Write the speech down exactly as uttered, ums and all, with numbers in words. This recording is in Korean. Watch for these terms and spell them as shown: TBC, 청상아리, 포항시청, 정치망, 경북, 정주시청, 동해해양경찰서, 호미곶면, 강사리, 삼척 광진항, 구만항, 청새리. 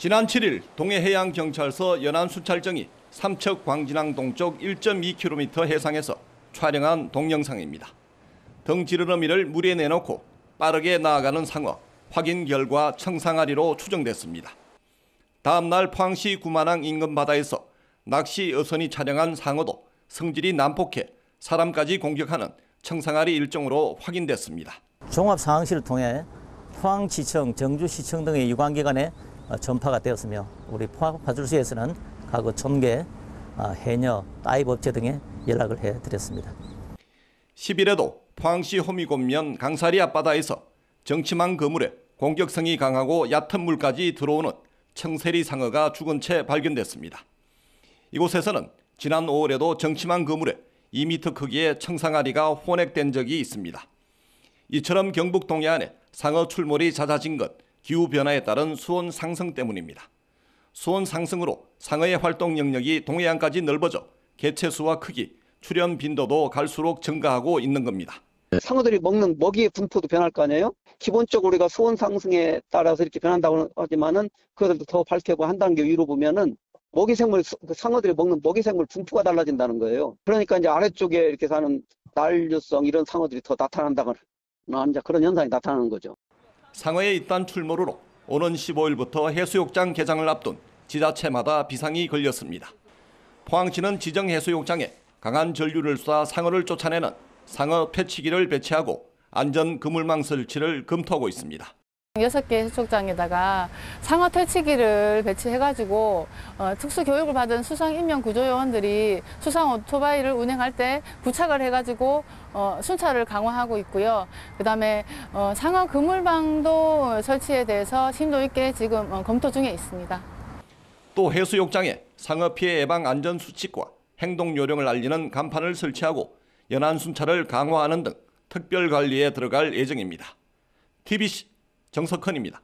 지난 칠 일 동해해양경찰서 연안수찰정이 삼척 광진항 동쪽 일 점 이 킬로미터 해상에서 촬영한 동영상입니다. 덩지르러미를 물에 내놓고 빠르게 나아가는 상어, 확인 결과 청상아리로 추정됐습니다. 다음 날 포항시 구만항 인근 바다에서 낚시 어선이 촬영한 상어도 성질이 난폭해 사람까지 공격하는 청상아리 일종으로 확인됐습니다. 종합상황실을 통해 포항시청, 정주시청 등의 유관기관에 전파가 되었으며 우리 포항파출소에서는 과거 전개, 해녀, 다이브업체 등에 연락을 해드렸습니다. 십 일에도 포항시 호미곶면 강사리 앞바다에서 정치망 그물에 공격성이 강하고 얕은 물까지 들어오는 청새리 상어가 죽은 채 발견됐습니다. 이곳에서는 지난 오월에도 정치망 그물에 이 미터 크기의 청상아리가 혼액된 적이 있습니다. 이처럼 경북 동해안에 상어 출몰이 잦아진 건 기후변화에 따른 수온 상승 때문입니다. 수온 상승으로 상어의 활동 영역이 동해안까지 넓어져 개체수와 크기, 출현 빈도도 갈수록 증가하고 있는 겁니다. 상어들이 먹는 먹이의 분포도 변할 거 아니에요? 기본적으로 우리가 수온 상승에 따라서 이렇게 변한다고 하지만은 그것들도 더 밝히고 한 단계 위로 보면은 먹이 생물, 상어들이 먹는 먹이 생물 분포가 달라진다는 거예요. 그러니까 이제 아래쪽에 이렇게 사는 난류성 이런 상어들이 더 나타난다는 그런 현상이 나타나는 거죠. 상어의 잇단 출몰으로 오는 십오 일부터 해수욕장 개장을 앞둔 지자체마다 비상이 걸렸습니다. 포항시는 지정 해수욕장에 강한 전류를 쏴 상어를 쫓아내는 상어 퇴치기를 배치하고 안전 그물망 설치를 검토하고 있습니다. 여섯 개 해수욕장에다가 상어 퇴치기를 배치해가지고 어, 특수 교육을 받은 수상 임명 구조요원들이 수상 오토바이를 운행할 때 부착을 해가지고 어, 순찰을 강화하고 있고요. 그다음에 어, 상어 그물망도 설치에 대해서 심도 있게 지금 어, 검토 중에 있습니다. 또 해수욕장에 상어 피해 예방 안전 수칙과 행동 요령을 알리는 간판을 설치하고 연안 순찰을 강화하는 등 특별 관리에 들어갈 예정입니다. 티비씨 정석헌입니다.